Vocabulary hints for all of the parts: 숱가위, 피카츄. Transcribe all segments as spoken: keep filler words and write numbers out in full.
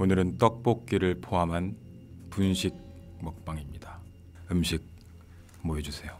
오늘은 떡볶이를 포함한 분식 먹방입니다. 음식 모여주세요.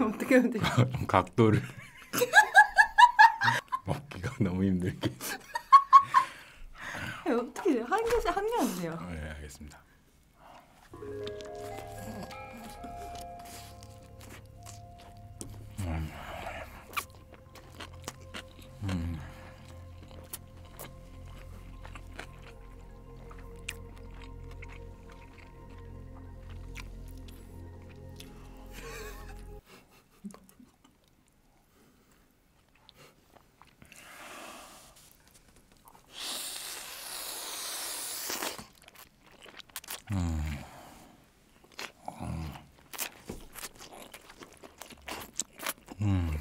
어떻게 해야 돼? 각도를 먹기가 너무 힘들게. 어떻게 돼요? 한 개씩 한 개 안 돼요. 네, 알겠습니다. 음. 음. 음.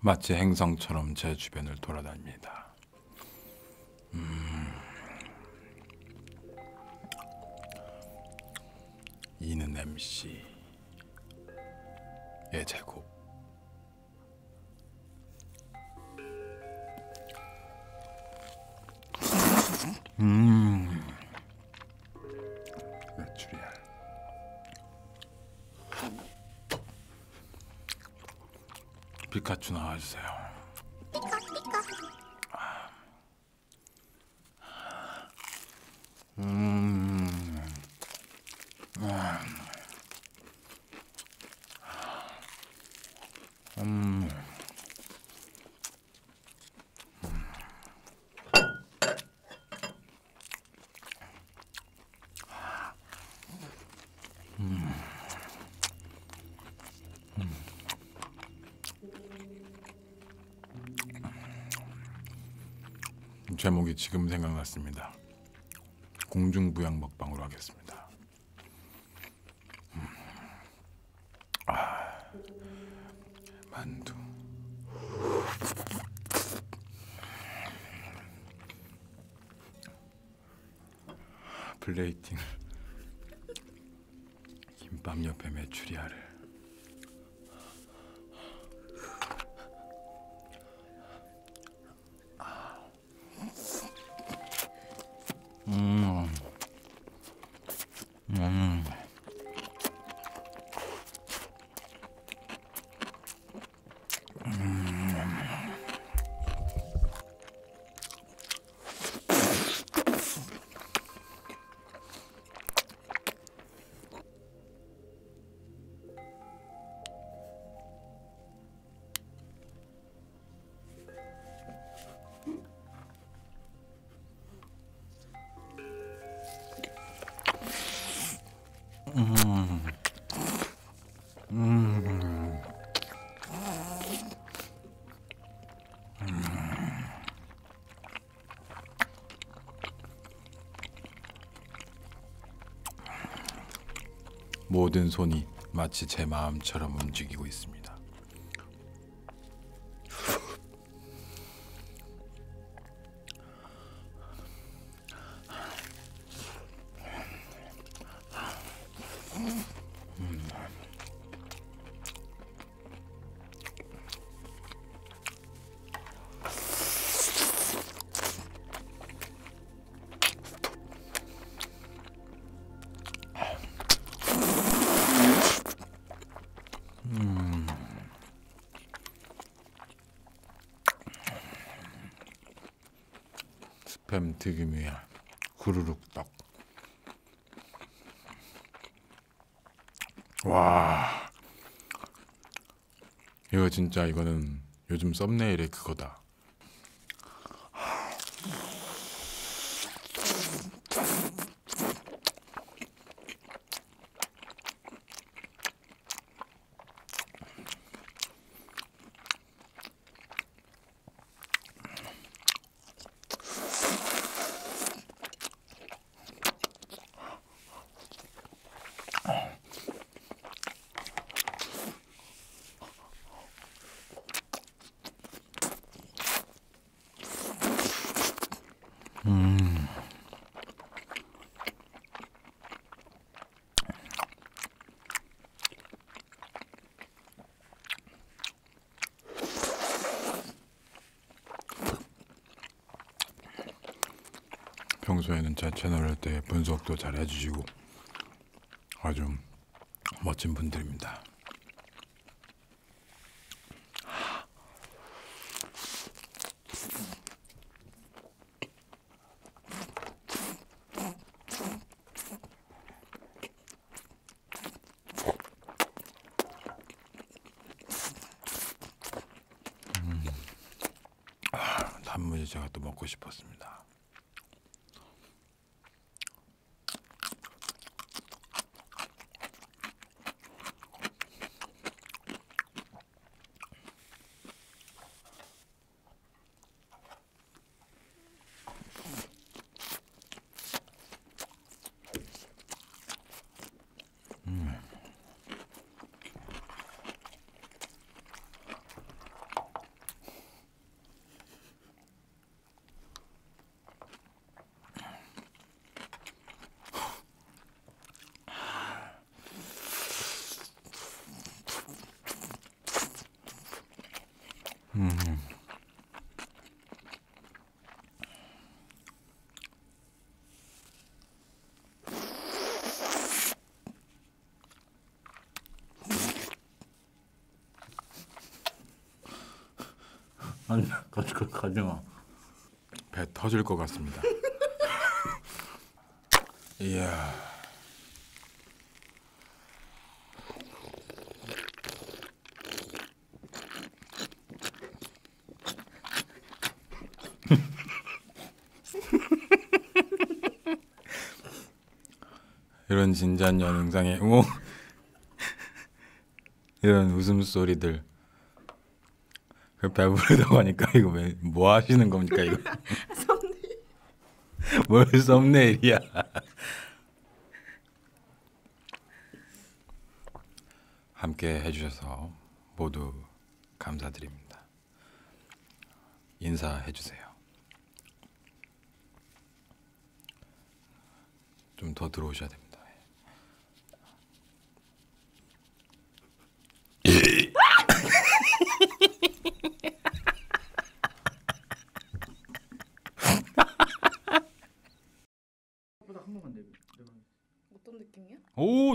마치 행성처럼 제 주변을 돌아다닙니다. 음. 이는 엠씨의 제곱. 음. 메추리알. 피카츄 나와주세요. 피카 피카. 음. 음. 제목이 지금 생각났습니다. 공중부양 먹방으로 하겠습니다. 음. 아, 만두. 플레이팅. 김밥 옆에 메추리알을. 음. 음. 음. 음. 음. 음. 모든 손이 마치 제 마음처럼 움직이고 있습니다. 음. 뱀 튀김이야. 구르륵떡. 와, 이거 진짜, 이거는 요즘 썸네일의 그거다. 음. 평소에는 제 채널 할 때 분석도 잘 해주시고 아주 멋진 분들입니다. 단무지 제가 또 먹고 싶었습니다. 음. 아니, 가지, 가지 마. 배 터질 것 같습니다. 이야. 이런 진지한 영상에 뭐 이런 웃음소리들, 그 배부르다고 하니까 이거 왜, 뭐 하시는 겁니까 이거? 썸네일. 뭘 썸네일이야. 함께 해주셔서 모두 감사드립니다. 인사해주세요. 좀 더 들어오셔야 됩니다. 어떤 느낌이야? 오,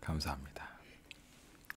감사합니다.